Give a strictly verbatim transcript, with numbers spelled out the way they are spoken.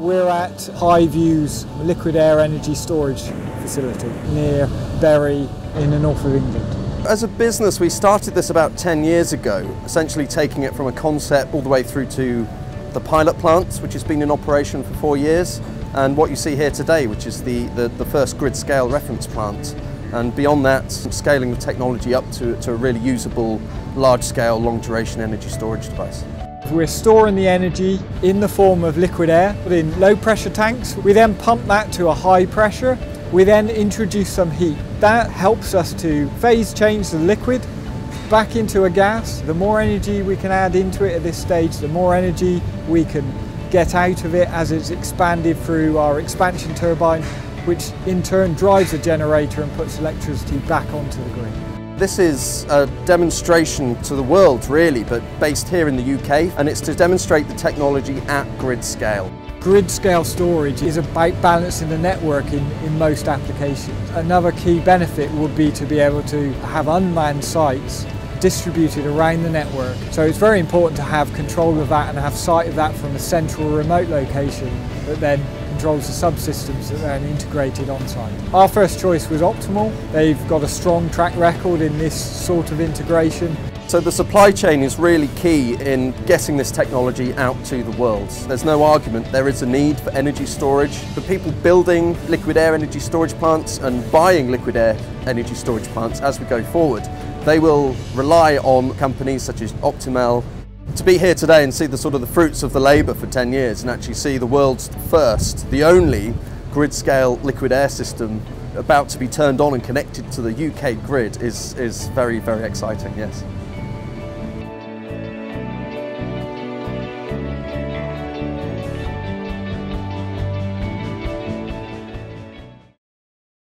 We're at Highview's liquid air energy storage facility near Bury in the north of England. As a business, we started this about ten years ago, essentially taking it from a concept all the way through to the pilot plants, which has been in operation for four years, and what you see here today, which is the, the, the first grid-scale reference plant. And beyond that, scaling the technology up to, to a really usable, large-scale, long-duration energy storage device. We're storing the energy in the form of liquid air in low-pressure tanks. We then pump that to a high pressure. We then introduce some heat. That helps us to phase change the liquid back into a gas. The more energy we can add into it at this stage, the more energy we can get out of it as it's expanded through our expansion turbine, which in turn drives a generator and puts electricity back onto the grid. This is a demonstration to the world really, but based here in the U K, and it's to demonstrate the technology at grid scale. Grid scale storage is about balancing the network in, in most applications. Another key benefit would be to be able to have unmanned sites distributed around the network. So it's very important to have control of that and have sight of that from a central remote location that then controls the subsystems that are then integrated on site. Our first choice was Optimal. They've got a strong track record in this sort of integration. So the supply chain is really key in getting this technology out to the world. There's no argument there is a need for energy storage. The people building liquid air energy storage plants and buying liquid air energy storage plants as we go forward, they will rely on companies such as Optimal. To be here today and see the sort of the fruits of the labour for ten years and actually see the world's first, the only grid-scale liquid air system about to be turned on and connected to the U K grid is, is very, very exciting, yes.